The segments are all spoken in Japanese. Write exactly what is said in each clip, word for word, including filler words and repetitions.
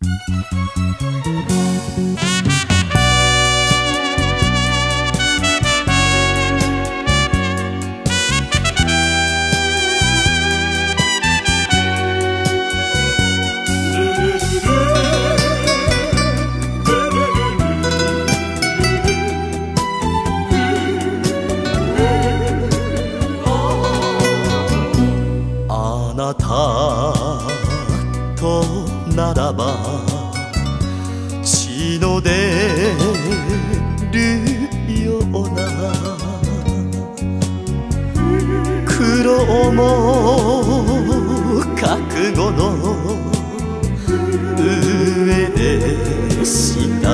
あなたとならば血の出るような苦労も覚悟の上でした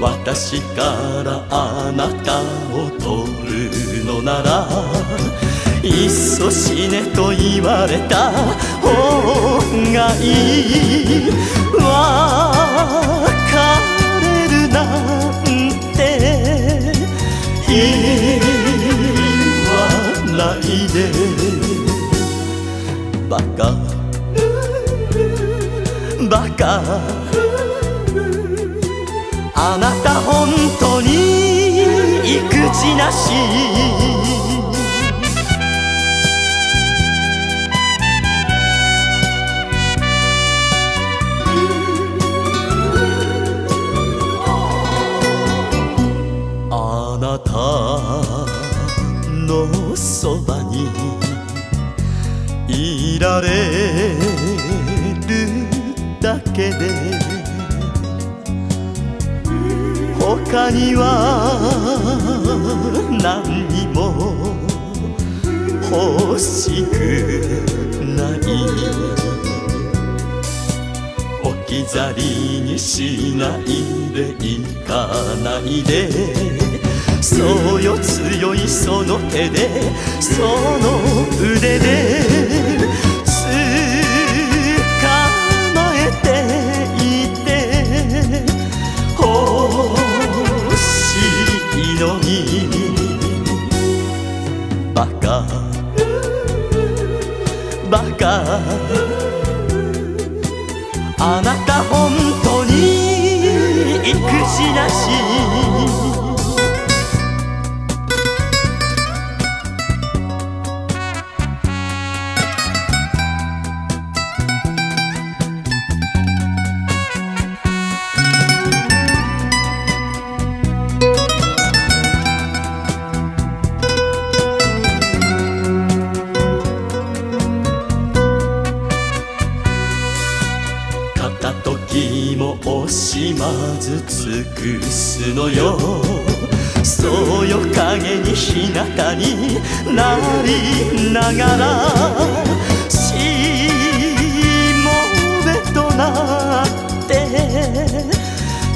私からあなたを取るのならいっそ死ねと言われた方がいい別れるなんて言わないでバカバカあなた本当に意気地なしあなたのそばにいられるだけで他には何にも欲しくない置き去りにしないでいかないでそうよ強いその手でその腕でつかまえていて欲しいのにバカバカあなた本当に意気地なし時も惜しまず尽くすのよそうよ影に日向になりながらしもべとなって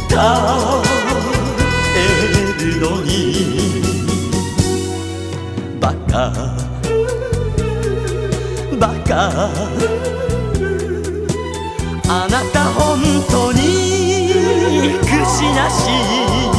倒れるのにバカバカあなた本当に意気地なし。